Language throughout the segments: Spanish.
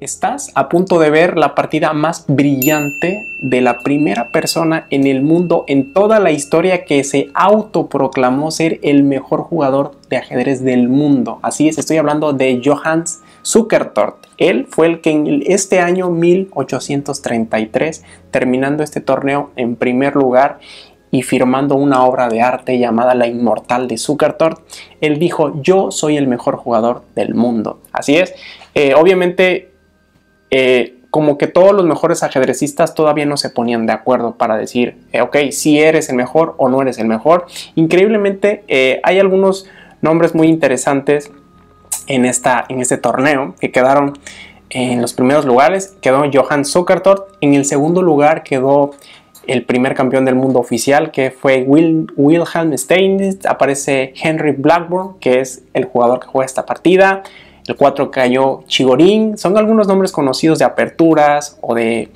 Estás a punto de ver la partida más brillante de la primera persona en el mundo en toda la historia que se autoproclamó ser el mejor jugador de ajedrez del mundo. Así es, estoy hablando de Johannes Zuckertort. Él fue el que en este año 1833, terminando este torneo en primer lugar y firmando una obra de arte llamada La Inmortal de Zuckertort, él dijo: yo soy el mejor jugador del mundo. Así es, obviamente... como que todos los mejores ajedrecistas todavía no se ponían de acuerdo para decir, ok, si eres el mejor o no eres el mejor. Increíblemente hay algunos nombres muy interesantes en este torneo que quedaron en los primeros lugares. Quedó Johannes Zuckertort, en el segundo lugar quedó el primer campeón del mundo oficial, que fue Wilhelm Steinitz. Aparece Henry Blackburne, que es el jugador que juega esta partida. El 4 cayó Chigorin. Son algunos nombres conocidos de aperturas o de,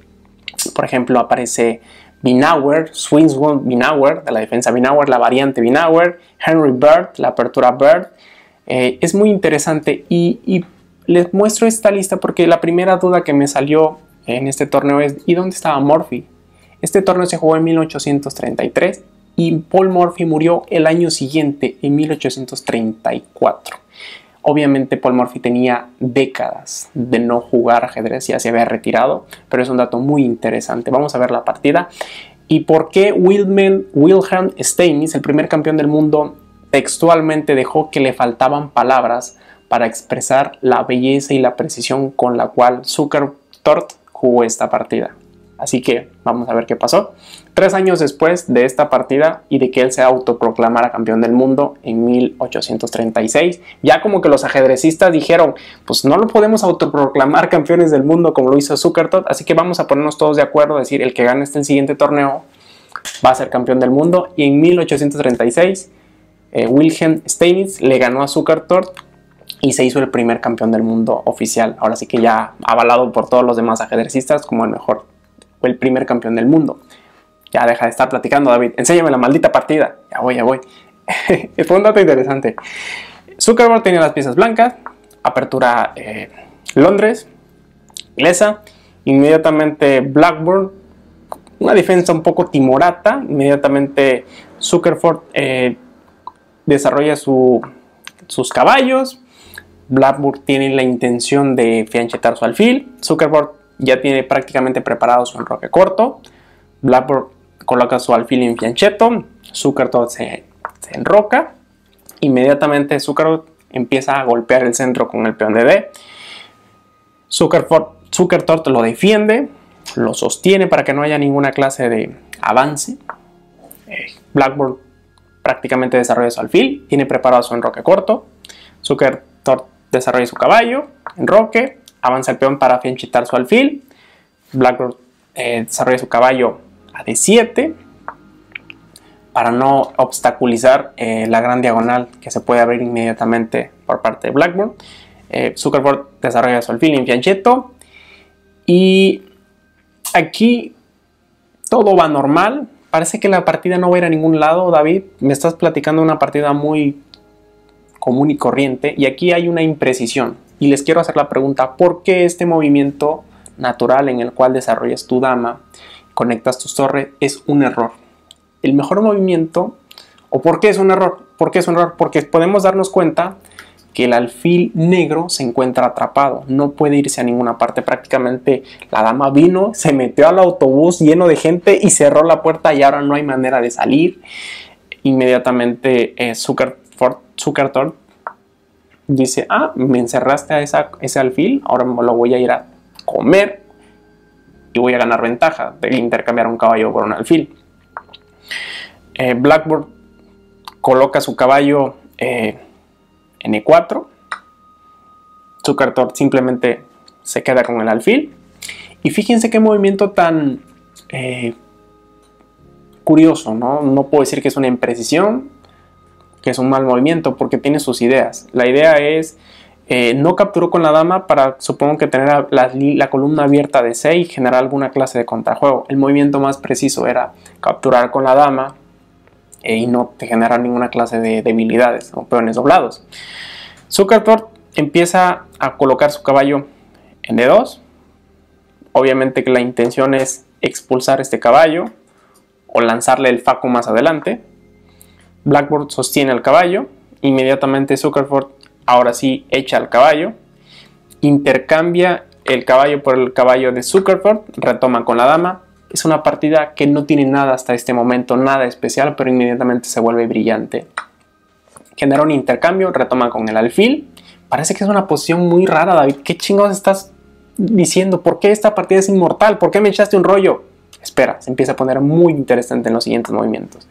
por ejemplo, aparece Winawer, Swinson Winawer, de la defensa Winawer, la variante Winawer, Henry Bird, la apertura Bird. Es muy interesante y les muestro esta lista porque la primera duda que me salió en este torneo es ¿y dónde estaba Morphy? Este torneo se jugó en 1833 y Paul Morphy murió el año siguiente, en 1834. Obviamente Paul Morphy tenía décadas de no jugar ajedrez, ya se había retirado, pero es un dato muy interesante. Vamos a ver la partida. ¿Y por qué Wilhelm Steinitz, el primer campeón del mundo, textualmente dejó que le faltaban palabras para expresar la belleza y la precisión con la cual Zuckertort jugó esta partida? Así que vamos a ver qué pasó. 3 años después de esta partida y de que él se autoproclamara campeón del mundo en 1836, ya como que los ajedrecistas dijeron, pues no lo podemos autoproclamar campeones del mundo como lo hizo Zuckertort, así que vamos a ponernos todos de acuerdo, decir, el que gane el siguiente torneo va a ser campeón del mundo. Y en 1836 Wilhelm Steinitz le ganó a Zuckertort y se hizo el primer campeón del mundo oficial, ahora sí que ya avalado por todos los demás ajedrecistas como el mejor, el primer campeón del mundo. Ya deja de estar platicando, David, enséñame la maldita partida. Ya voy. Fue un dato interesante. Zuckerberg tenía las piezas blancas, apertura Londres, inglesa. Inmediatamente Blackburn, una defensa un poco timorata. Inmediatamente Zuckerberg desarrolla sus caballos. Blackburn tiene la intención de fianchetar su alfil. Zuckerberg ya tiene prácticamente preparado su enroque corto. Blackburn coloca su alfil en fianchetto. Zuckertort se enroca. Inmediatamente Zuckertort empieza a golpear el centro con el peón de D. Zuckertort lo defiende, lo sostiene para que no haya ninguna clase de avance. Blackburn prácticamente desarrolla su alfil, tiene preparado su enroque corto. Zuckertort desarrolla su caballo, enroque. Avanza el peón para fianchitar su alfil. Blackburn desarrolla su caballo a D7 para no obstaculizar la gran diagonal que se puede abrir inmediatamente por parte de Blackburn. Zuckertort desarrolla su alfil en fianchetto y aquí todo va normal. Parece que la partida no va a ir a ningún lado, David. Me estás platicando una partida muy común y corriente y aquí hay una imprecisión. Y les quiero hacer la pregunta, ¿por qué este movimiento natural en el cual desarrollas tu dama, conectas tus torres, es un error? El mejor movimiento, ¿o por qué es un error? ¿Por qué es un error? Porque podemos darnos cuenta que el alfil negro se encuentra atrapado, no puede irse a ninguna parte. Prácticamente la dama vino, se metió al autobús lleno de gente y cerró la puerta y ahora no hay manera de salir. Inmediatamente Zuckertort dice, ah, me encerraste a ese alfil, ahora me lo voy a ir a comer y voy a ganar ventaja de intercambiar un caballo por un alfil. Blackburn coloca su caballo en E4. Zuckertort simplemente se queda con el alfil. Y fíjense qué movimiento tan curioso, ¿no? No puedo decir que es una imprecisión, que es un mal movimiento, porque tiene sus ideas. La idea es, no capturó con la dama para, supongo que tener la columna abierta de C y generar alguna clase de contrajuego. El movimiento más preciso era capturar con la dama y no te generar ninguna clase de debilidades o peones doblados. Zuckertort empieza a colocar su caballo en D2. Obviamente que la intención es expulsar este caballo o lanzarle el faco más adelante. Blackburne sostiene al caballo, inmediatamente Zuckertort ahora sí echa al caballo, intercambia el caballo por el caballo de Zuckertort, retoma con la dama. Es una partida que no tiene nada hasta este momento, nada especial, pero inmediatamente se vuelve brillante. Genera un intercambio, retoma con el alfil. Parece que es una posición muy rara, David. ¿Qué chingados estás diciendo? ¿Por qué esta partida es inmortal? ¿Por qué me echaste un rollo? Espera, se empieza a poner muy interesante en los siguientes movimientos.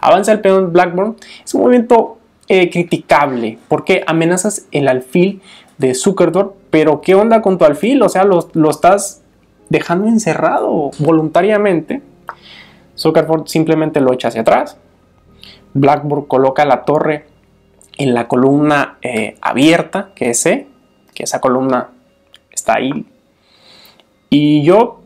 Avanza el peón Blackburne. Es un movimiento criticable, porque amenazas el alfil de Zuckertort. Pero ¿qué onda con tu alfil? O sea, lo estás dejando encerrado voluntariamente. Zuckertort simplemente lo echa hacia atrás. Blackburne coloca la torre en la columna abierta, que es C, que esa columna está ahí. Y yo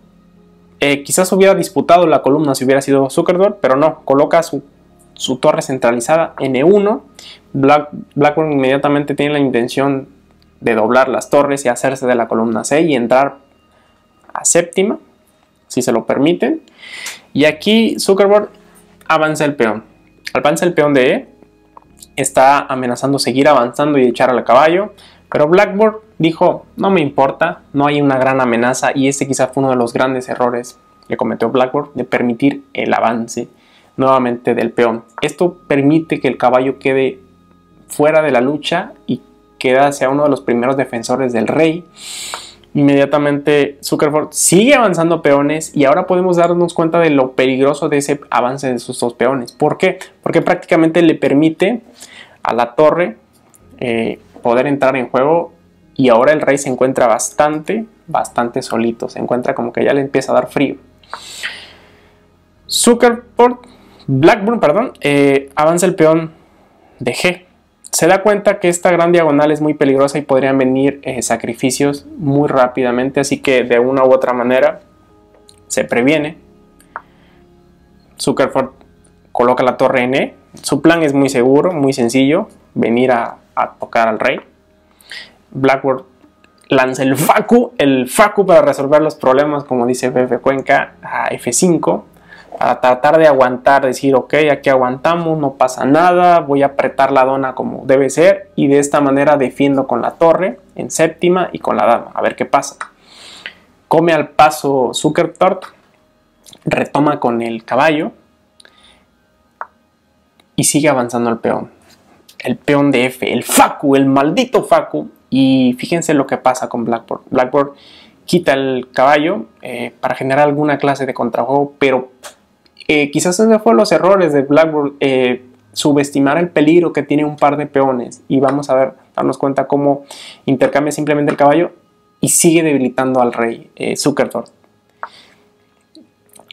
quizás hubiera disputado la columna si hubiera sido Zuckertort, pero no, coloca su torre centralizada N1. Blackburne inmediatamente tiene la intención de doblar las torres y hacerse de la columna C y entrar a séptima, si se lo permiten. Y aquí Zuckertort avanza el peón. Avanza el peón de E. Está amenazando seguir avanzando y echar al caballo, pero Blackburne dijo, no me importa, no hay una gran amenaza, y este quizá fue uno de los grandes errores que cometió Blackburne, de permitir el avance nuevamente del peón. Esto permite que el caballo quede fuera de la lucha y queda hacia uno de los primeros defensores del rey. Inmediatamente Zuckertort sigue avanzando peones, y ahora podemos darnos cuenta de lo peligroso de ese avance de sus dos peones. ¿Por qué? Porque prácticamente le permite a la torre poder entrar en juego, y ahora el rey se encuentra bastante solito. Se encuentra como que ya le empieza a dar frío. Blackburne avanza el peón de G. Se da cuenta que esta gran diagonal es muy peligrosa y podrían venir sacrificios muy rápidamente, así que de una u otra manera se previene. Zuckertort coloca la torre en E. Su plan es muy seguro, muy sencillo, venir a tocar al rey. Blackburne lanza el facu para resolver los problemas, como dice Pepe Cuenca, a F5. Para tratar de aguantar, decir, ok, aquí aguantamos, no pasa nada, voy a apretar la dona como debe ser, y de esta manera defiendo con la torre en séptima y con la dama, a ver qué pasa. Come al paso Zuckertort, retoma con el caballo y sigue avanzando el peón. El peón de F, el facu, el maldito facu, y fíjense lo que pasa con Blackburne. Blackburne quita el caballo para generar alguna clase de contrajuego, pero quizás ese fue los errores de Blackburne, subestimar el peligro que tiene un par de peones, y vamos a ver, darnos cuenta cómo intercambia simplemente el caballo y sigue debilitando al rey Zuckertort.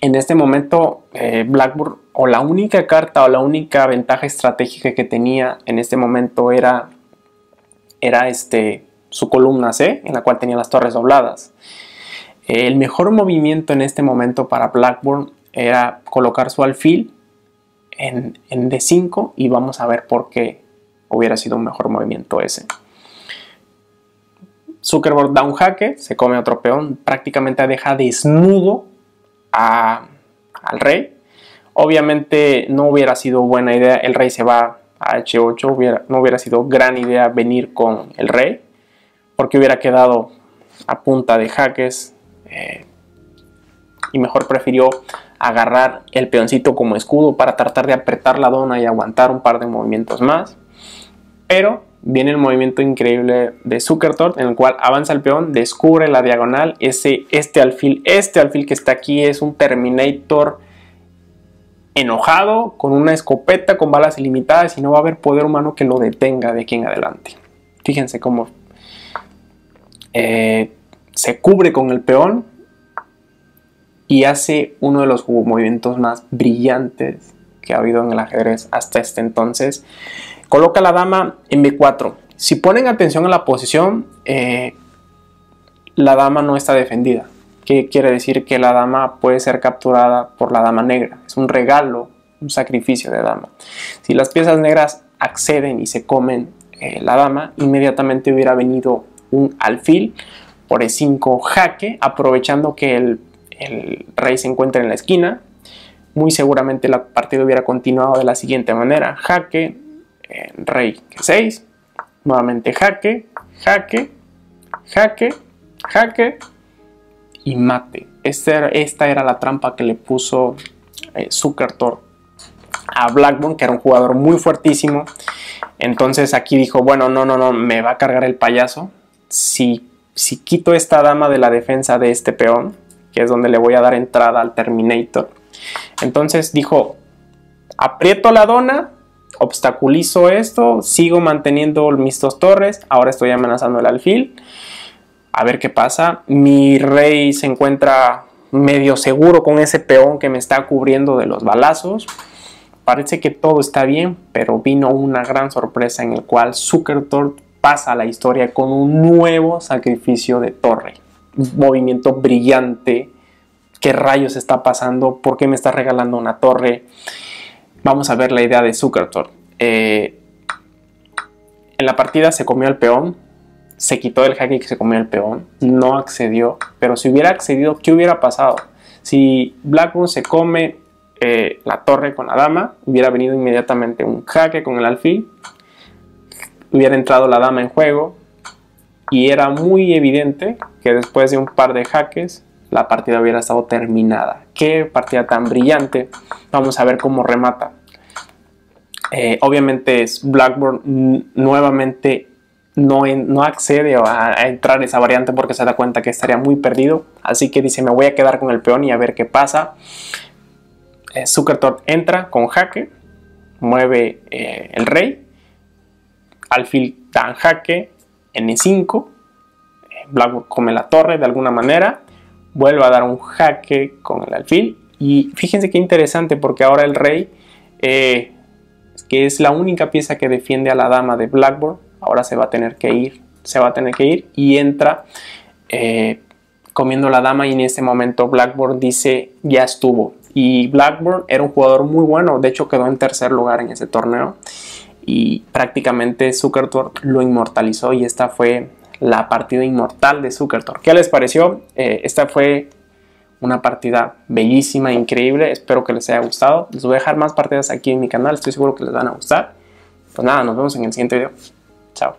En este momento Blackburne, o la única carta o la única ventaja estratégica que tenía en este momento era su columna C, en la cual tenía las torres dobladas. El mejor movimiento en este momento para Blackburne era colocar su alfil en D5, y vamos a ver por qué hubiera sido un mejor movimiento ese. Zuckertort da un jaque, se come otro peón, prácticamente deja desnudo al rey. Obviamente no hubiera sido buena idea, el rey se va a H8, no hubiera sido gran idea venir con el rey, porque hubiera quedado a punta de jaques, y mejor prefirió agarrar el peoncito como escudo para tratar de apretar la dona y aguantar un par de movimientos más. Pero viene el movimiento increíble de Zuckertort, en el cual avanza el peón, descubre la diagonal. Este alfil que está aquí es un Terminator enojado, con una escopeta con balas ilimitadas, y no va a haber poder humano que lo detenga de aquí en adelante. Fíjense cómo se cubre con el peón y hace uno de los movimientos más brillantes que ha habido en el ajedrez hasta este entonces. Coloca la dama en B4. Si ponen atención a la posición, la dama no está defendida. ¿Qué quiere decir? Que la dama puede ser capturada por la dama negra. Es un regalo, un sacrificio de dama. Si las piezas negras acceden y se comen la dama, inmediatamente hubiera venido un alfil por E5 jaque, aprovechando que el rey se encuentra en la esquina. Muy seguramente la partida hubiera continuado de la siguiente manera: jaque, rey G6, nuevamente jaque, jaque, jaque, jaque y mate. Esta era la trampa que le puso Zuckertort a Blackburne, que era un jugador muy fuertísimo. Entonces aquí dijo, bueno, no, me va a cargar el payaso. Si quito esta dama de la defensa de este peón, que es donde le voy a dar entrada al Terminator. Entonces dijo, aprieto la dona, obstaculizo esto, sigo manteniendo mis dos torres, ahora estoy amenazando el alfil. A ver qué pasa. Mi rey se encuentra medio seguro con ese peón que me está cubriendo de los balazos. Parece que todo está bien, pero vino una gran sorpresa en el cual Zuckertort pasa a la historia con un nuevo sacrificio de torre. Un movimiento brillante. ¿Qué rayos está pasando? ¿Por qué me está regalando una torre? Vamos a ver la idea de Zuckertort. En la partida se comió el peón. Se quitó del jaque que se comió el peón, no accedió, pero si hubiera accedido, ¿qué hubiera pasado? Si Blackburne se come la torre con la dama, hubiera venido inmediatamente un jaque con el alfil, hubiera entrado la dama en juego, y era muy evidente que después de un par de jaques, la partida hubiera estado terminada. ¡Qué partida tan brillante! Vamos a ver cómo remata. Obviamente Blackburne nuevamente no accede a entrar esa variante porque se da cuenta que estaría muy perdido, así que dice, me voy a quedar con el peón y a ver qué pasa. Zuckertort entra con jaque, mueve el rey, alfil dan jaque en E5, Blackburne come la torre de alguna manera, vuelve a dar un jaque con el alfil, y fíjense qué interesante porque ahora el rey, que es la única pieza que defiende a la dama de Blackburne, ahora se va a tener que ir, y entra comiendo la dama, y en ese momento Blackburne dice, ya estuvo. Y Blackburne era un jugador muy bueno, de hecho quedó en tercer lugar en ese torneo, y prácticamente Zuckertort lo inmortalizó, y esta fue la partida inmortal de Zuckertort. ¿Qué les pareció? Esta fue una partida bellísima, increíble, espero que les haya gustado. Les voy a dejar más partidas aquí en mi canal, estoy seguro que les van a gustar. Pues nada, nos vemos en el siguiente video. Chao.